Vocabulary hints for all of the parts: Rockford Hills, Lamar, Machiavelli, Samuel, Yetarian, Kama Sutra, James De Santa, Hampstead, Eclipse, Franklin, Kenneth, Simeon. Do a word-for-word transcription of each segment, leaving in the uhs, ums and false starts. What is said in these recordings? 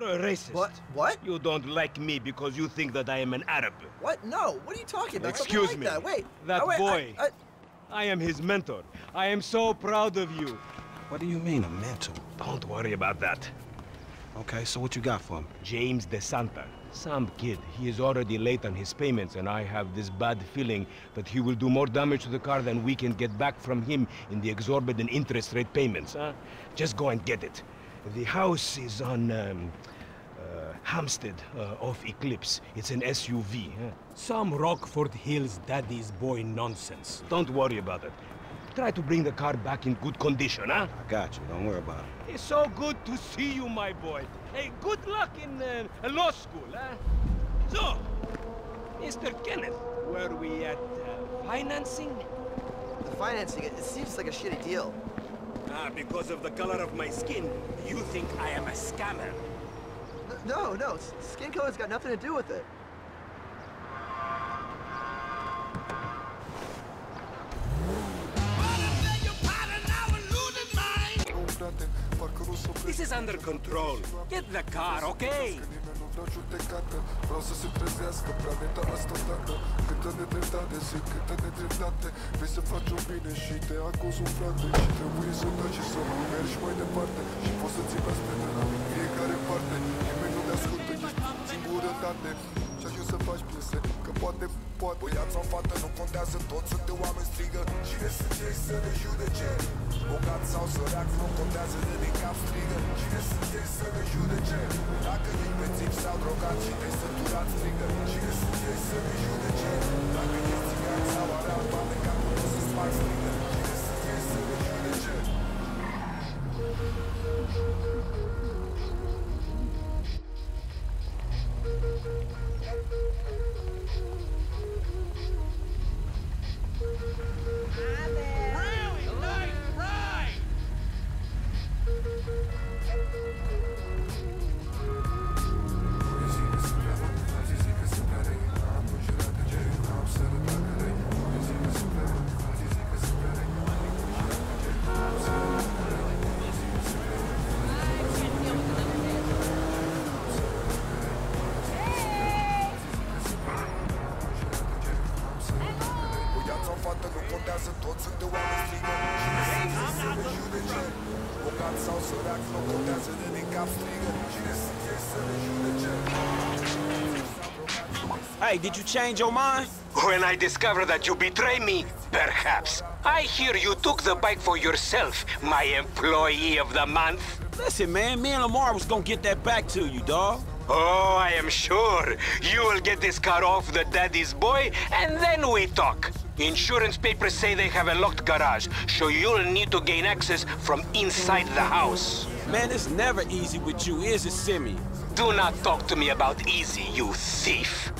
You're a racist. What? What? You don't like me because you think that I am an Arab. What? No. What are you talking about? Excuse like me. That. Wait. That oh, wait, boy. I, I... I am his mentor. I am so proud of you. What do you mean, a mentor? Don't worry about that. Okay, so what you got for him? James De Santa. Some kid. He is already late on his payments, and I have this bad feeling that he will do more damage to the car than we can get back from him in the exorbitant interest rate payments, huh? Just go and get it. The house is on um, uh, Hampstead, uh, off Eclipse. It's an S U V. Huh? Some Rockford Hills daddy's boy nonsense. Don't worry about it. Try to bring the car back in good condition, huh? I got you. Don't worry about it. It's so good to see you, my boy. Hey, good luck in uh, law school, huh? So, Mister Kenneth, were we at uh, financing? The financing, it seems like a shitty deal. Ah, because of the color of my skin, you think I am a scammer? No, no, skin color's got nothing to do with it. This is under control. Get the car, okay? Hey, did you change your mind? When I discover that you betray me, perhaps. I hear you took the bike for yourself, my employee of the month. Listen, man, me and Lamar was gonna get that back to you, dawg. Oh, I am sure. You will get this car off the daddy's boy, and then we talk. Insurance papers say they have a locked garage, so you'll need to gain access from inside the house. Man, it's never easy with you, is it, Simeon? Do not talk to me about easy, you thief.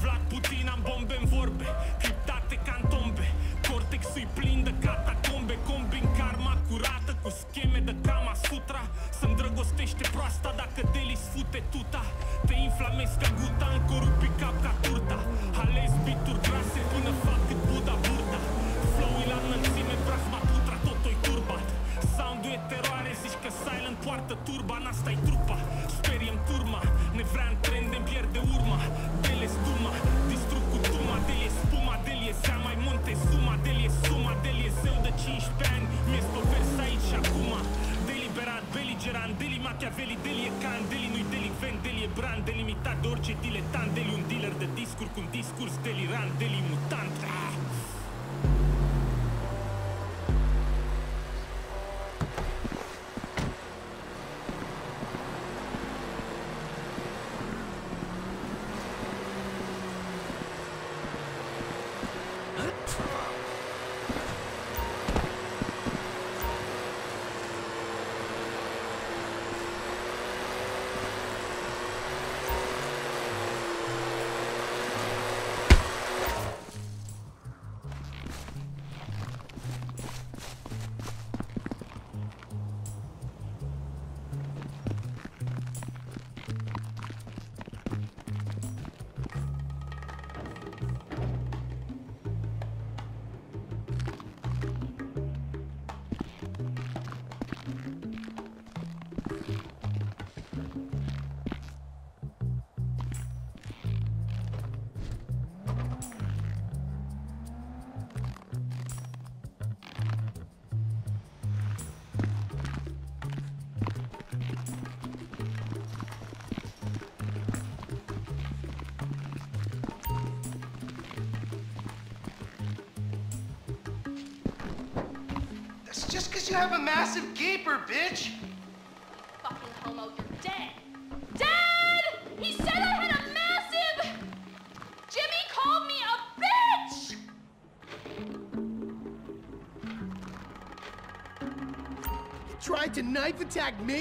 Vlad puțin, am bombe în vorbe, criptate ca în tombe. Corte tactic să-i plin de catacombe, combin karma curată cu scheme de Kama Sutra. Să-mi drăgostește proasta dacă deli sfute tuta. Te inflamezi ca guta, încorupi cap ca turta. Halezi bituri grase până fac cât Buddha burta. Flow-ul la înălțime, prasma putra, totul-i turbat. Sound-ul e teroare, zici că silent poartă turba, n-asta-i trupa. Sperie-mi turma, ne vrea în trend, îmi pierde urma. Dele stuma, distrug cu tuma, dele spuma, dele zea mai munte suma, dele suma, dele zeu de cincisprezece ani. Mi-e spovers aici și acum. Deliberat, beligerant, deli Machiavelli, deli e can, deli nu-i delicvent, deli e brand, delimitat de orice diletant, deli un dealer de discuri cu un discurs delirant, deli mutant. Just because you have a massive gaper, bitch! Fucking homo, you're dead! Dead! He said I had a massive... Jimmy called me a bitch! You tried to knife attack me?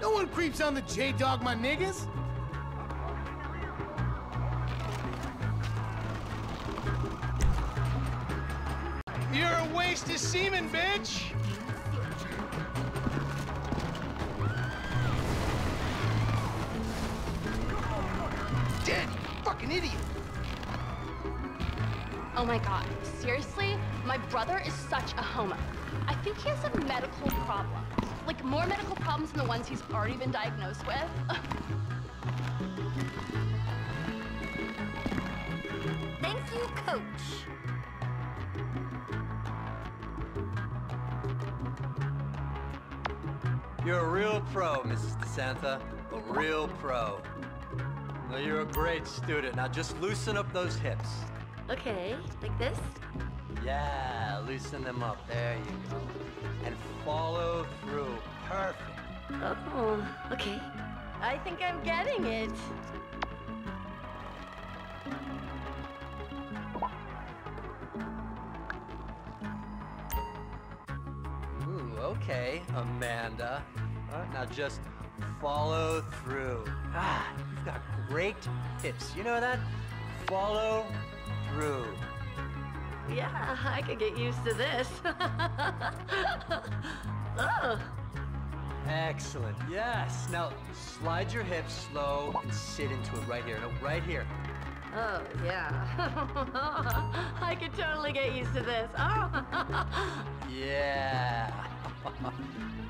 No one creeps on the J-Dog, my niggas! You're a waste of semen, bitch! Dead, you fucking idiot! Oh my god, seriously? My brother is such a homo. I think he has a medical problem. Like, more medical problems than the ones he's already been diagnosed with. Thank you, coach. You're a real pro, Missus De Santa. A real pro. No, you're a great student. Now just loosen up those hips. Okay, like this? Yeah, loosen them up. There you go. And follow through. Perfect. Oh, okay. I think I'm getting it. Okay, Amanda. All right, now just follow through. Ah, you've got great hips. You know that? Follow through. Yeah, I could get used to this. Oh. Excellent. Yes. Now slide your hips slow and sit into it right here. No, right here. Oh, yeah. I could totally get used to this. Oh. Yeah.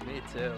Me too.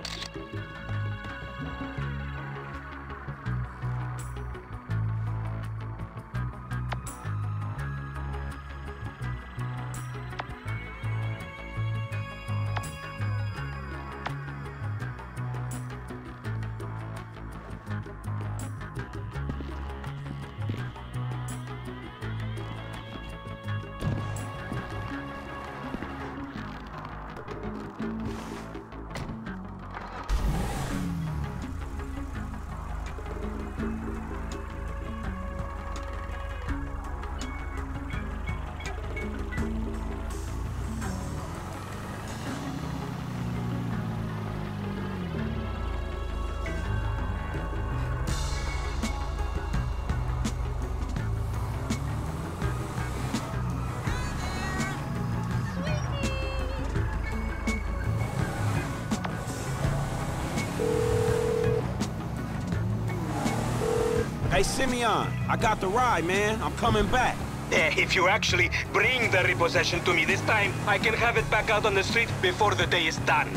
Hey, Simeon, I got the ride, man. I'm coming back. Yeah, if you actually bring the repossession to me this time, I can have it back out on the street before the day is done.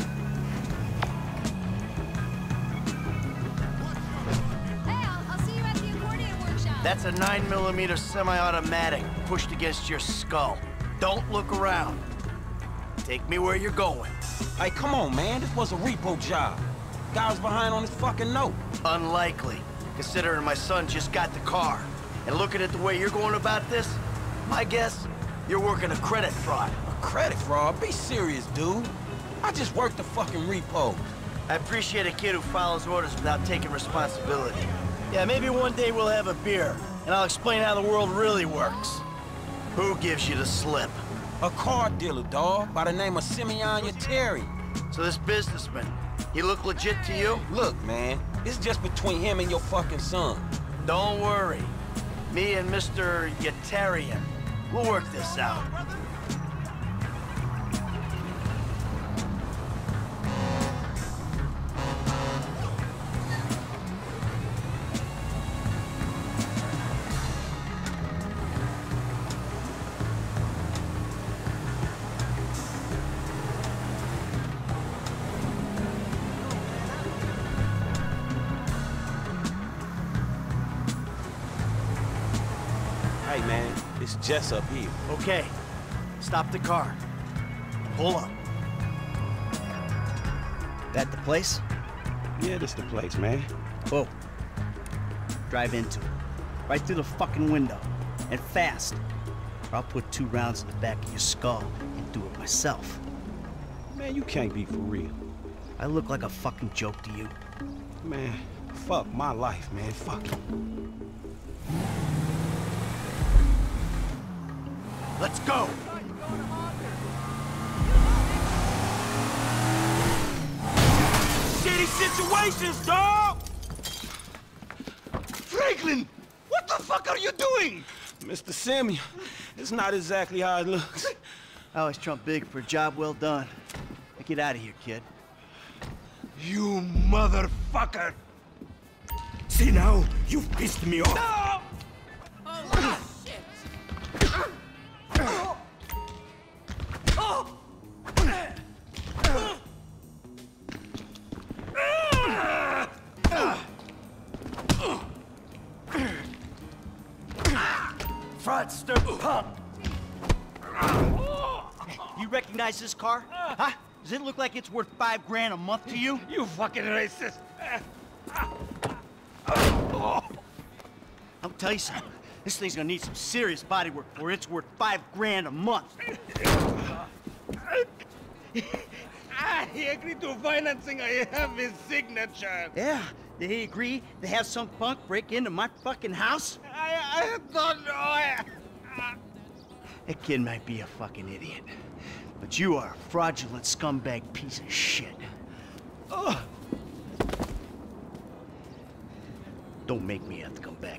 That's a nine millimeter semi-automatic pushed against your skull. Don't look around. Take me where you're going. Hey, come on, man. This was a repo job. Guy was behind on his fucking note. Unlikely, considering my son just got the car. And looking at the way you're going about this, my guess, you're working a credit fraud. A credit fraud? Be serious, dude. I just worked the fucking repo. I appreciate a kid who follows orders without taking responsibility. Yeah, maybe one day we'll have a beer, and I'll explain how the world really works. Who gives you the slip? A car dealer, dawg, by the name of Simeon Yetarian. So this businessman, he look legit to you? Look, man, it's just between him and your fucking son. Don't worry. Me and Mister Yetarian, we'll work this out. Man, it's just up here. Okay, stop the car. Pull up. That the place? Yeah, this the place, man. Whoa. Drive into it. Right through the fucking window. And fast. Or I'll put two rounds in the back of your skull and do it myself. Man, you can't be for real. I look like a fucking joke to you. Man, fuck my life, man. Fuck it. Let's go! Shitty situations, dog! Franklin! What the fuck are you doing? Mister Samuel, it's not exactly how it looks. I always trump big for a job well done. Now get out of here, kid. You motherfucker! See now, you've pissed me off! No! You recognize this car? Huh? Does it look like it's worth five grand a month to you? You fucking racist! I'll tell you something. This thing's gonna need some serious body work before it's worth five grand a month. He agreed to financing. I have his signature. Yeah. Did he agree to have some punk break into my fucking house? I, I don't know. I, I... That kid might be a fucking idiot, but you are a fraudulent scumbag piece of shit. Oh. Don't make me have to come back.